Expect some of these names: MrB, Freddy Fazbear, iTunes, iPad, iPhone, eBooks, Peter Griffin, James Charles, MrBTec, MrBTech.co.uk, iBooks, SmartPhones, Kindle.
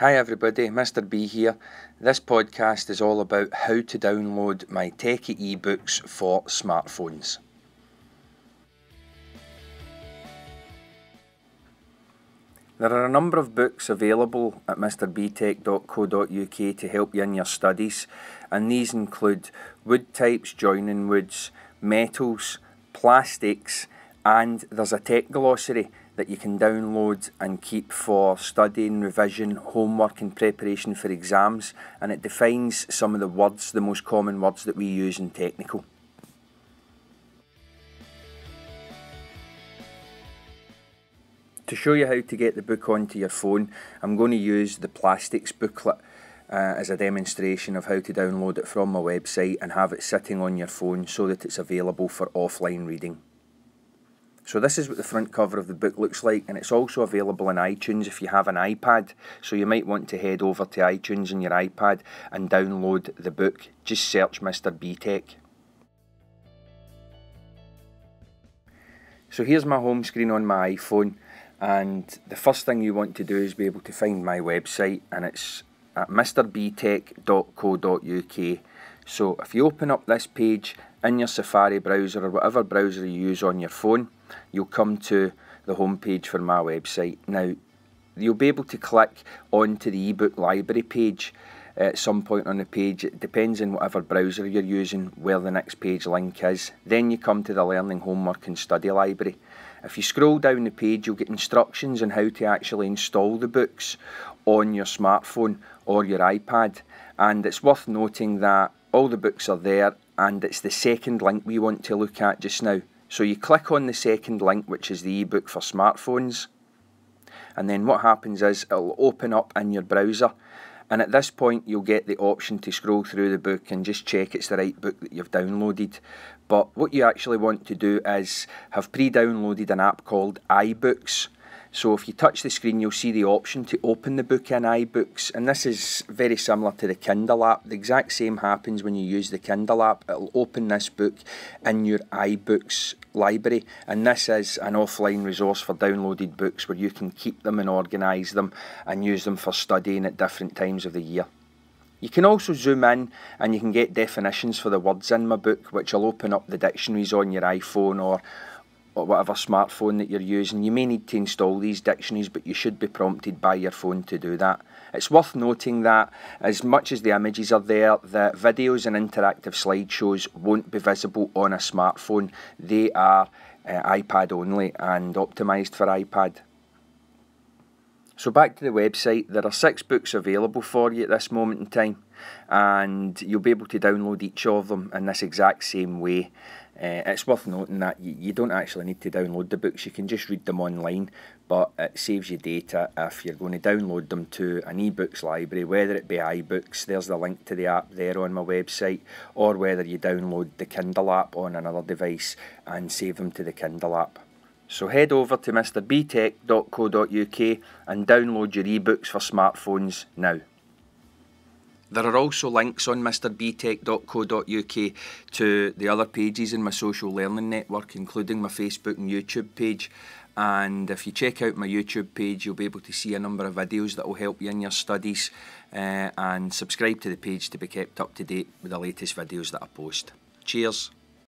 Hi everybody, Mr. B here. This podcast is all about how to download my techie ebooks for smartphones. There are a number of books available at MrBTech.co.uk to help you in your studies, and these include wood types, joining woods, metals, plastics, and there's a tech glossary that you can download and keep for studying, revision, homework and preparation for exams, and it defines some of the words, the most common words that we use in technical. To show you how to get the book onto your phone, I'm going to use the plastics booklet as a demonstration of how to download it from my website and have it sitting on your phone so that it's available for offline reading. So this is what the front cover of the book looks like, and it's also available on iTunes if you have an iPad. So you might want to head over to iTunes on your iPad and download the book. Just search Mr. BTech. So here's my home screen on my iPhone, and the first thing you want to do is be able to find my website, and it's at MrBTech.co.uk. So if you open up this page in your Safari browser or whatever browser you use on your phone, you'll come to the home page for my website. Now, you'll be able to click onto the ebook library page at some point on the page. It depends on whatever browser you're using where the next page link is. Then you come to the learning, homework and study library. If you scroll down the page, you'll get instructions on how to actually install the books on your smartphone or your iPad, and it's worth noting that all the books are there, and it's the second link we want to look at just now. So you click on the second link, which is the ebook for smartphones, and then what happens is it'll open up in your browser, and at this point you'll get the option to scroll through the book and just check it's the right book that you've downloaded. But what you actually want to do is have pre-downloaded an app called iBooks. So if you touch the screen, you'll see the option to open the book in iBooks, and this is very similar to the Kindle app. The exact same happens when you use the Kindle app. It'll open this book in your iBooks library, and this is an offline resource for downloaded books where you can keep them and organise them and use them for studying at different times of the year. You can also zoom in and you can get definitions for the words in my book, which will open up the dictionaries on your iPhone or whatever smartphone that you're using. You may need to install these dictionaries, but you should be prompted by your phone to do that. It's worth noting that as much as the images are there, the videos and interactive slideshows won't be visible on a smartphone. They are iPad only and optimised for iPad. So back to the website, there are 6 books available for you at this moment in time, and you'll be able to download each of them in this exact same way. It's worth noting that you don't actually need to download the books, you can just read them online, but it saves you data if you're going to download them to an ebooks library, whether it be iBooks, there's the link to the app there on my website, or whether you download the Kindle app on another device and save them to the Kindle app. So head over to MrBTech.co.uk and download your ebooks for smartphones now. There are also links on MrBTech.co.uk to the other pages in my social learning network, including my Facebook and YouTube page. And if you check out my YouTube page, you'll be able to see a number of videos that will help you in your studies, and subscribe to the page to be kept up to date with the latest videos that I post. Cheers.